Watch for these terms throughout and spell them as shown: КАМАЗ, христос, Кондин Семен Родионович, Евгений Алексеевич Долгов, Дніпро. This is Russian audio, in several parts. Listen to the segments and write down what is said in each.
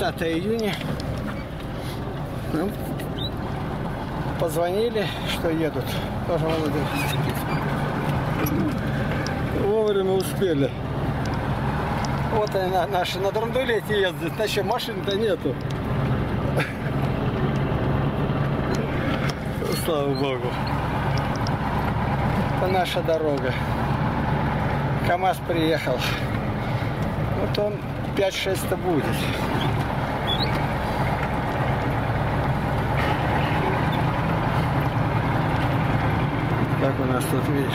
30 июня. Ну, позвонили, что едут. Тоже молодые. Вовремя успели. Вот они наши на драндуле эти ездят. Значит, машин-то нету. Слава Богу. Это наша дорога. КАМАЗ приехал. Вот он 5-6-то будет. Так у нас тут, видишь,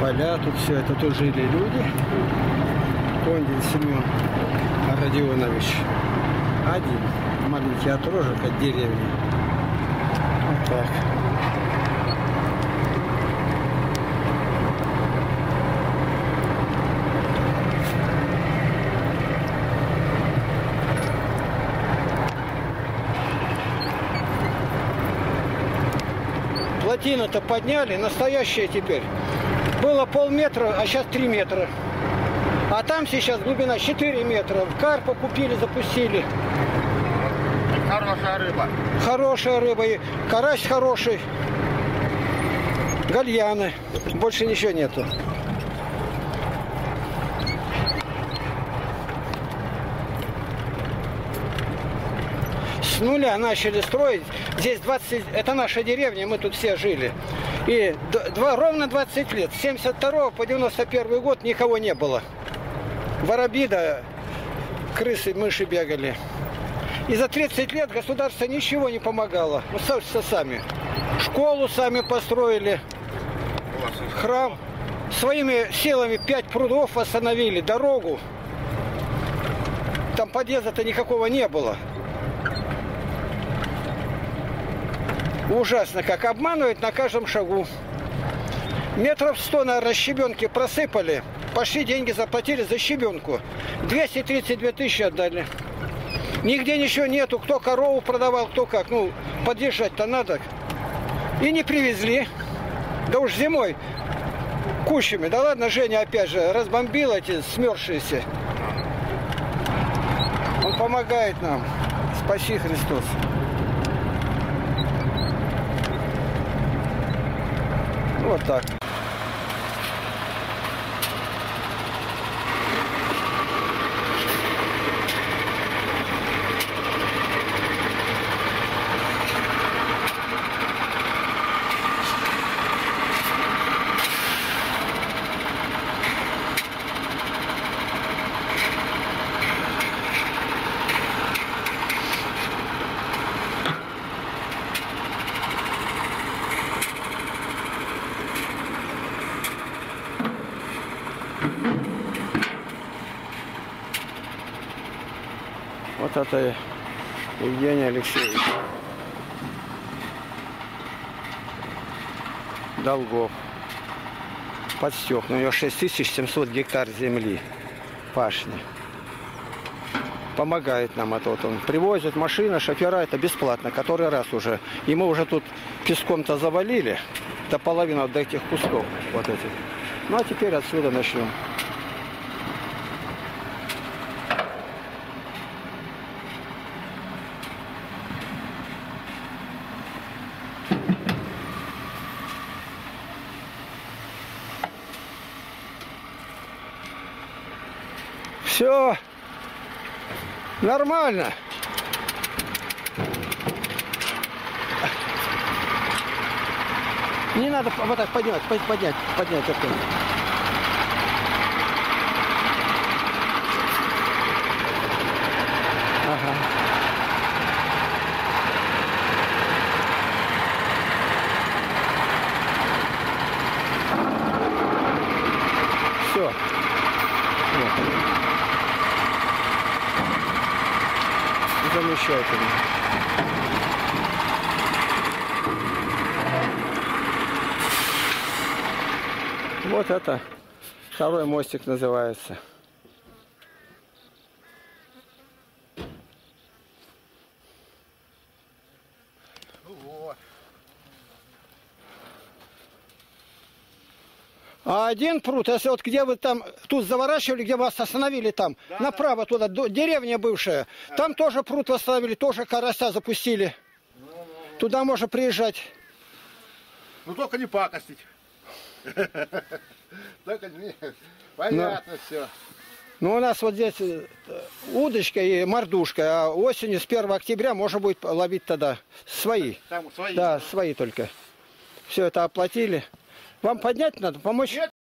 поля, тут все это тут жили люди. Кондин Семен Родионович. Один маленький отрожек от деревни. Вот так. Плотину-то подняли, настоящая теперь. Было полметра, а сейчас 3 метра. А там сейчас глубина 4 метра. Карпа купили, запустили. Хорошая рыба. Хорошая рыба. И карась хороший. Гальяны. Больше ничего нету. С нуля начали строить. Здесь 20... Это наша деревня, мы тут все жили. И ровно 20 лет. С 72 по 91 год никого не было. Воробида, крысы, мыши бегали. И за 30 лет государство ничего не помогало. Ну, собственно, сами. Школу сами построили. Храм. Своими силами 5 прудов восстановили. Дорогу. Там подъезда-то никакого не было. Ужасно, как обманывают на каждом шагу. Метров 100, наверное, щебенки просыпали. Пошли, деньги заплатили за щебенку. 232 тысячи отдали. Нигде ничего нету. Кто корову продавал, кто как. Ну, подъезжать-то надо. И не привезли. Да уж зимой кучами. Да ладно, Женя опять же разбомбил эти смерзшиеся. Он помогает нам. Спаси Христос. Вот так. Вот это Евгений Алексеевич Долгов. Подстек. У него 6700 гектар земли. Пашни. Помогает нам это. Вот он привозит машина, шофера. Это бесплатно. Который раз уже. И мы уже тут песком-то завалили. До половины от этих кустов. Вот этих. Ну а теперь отсюда начнем. Все нормально. Не надо вот так поднять опять. Ага. Все. Вот. Замечательно. Вот это второй мостик называется. А один пруд, если вот где вы там тут заворачивали, где вас остановили там, да, направо туда, деревня бывшая, да, там тоже пруд восстановили, тоже карася запустили. Ну, ну, ну. Туда можно приезжать. Ну только не пакостить. Только не... Понятно все. Ну у нас вот здесь удочка и мордушка, а осенью с 1 октября можно будет ловить тогда свои. Там свои. Да, свои только. Все это оплатили. Вам поднять надо, помочь? Нет.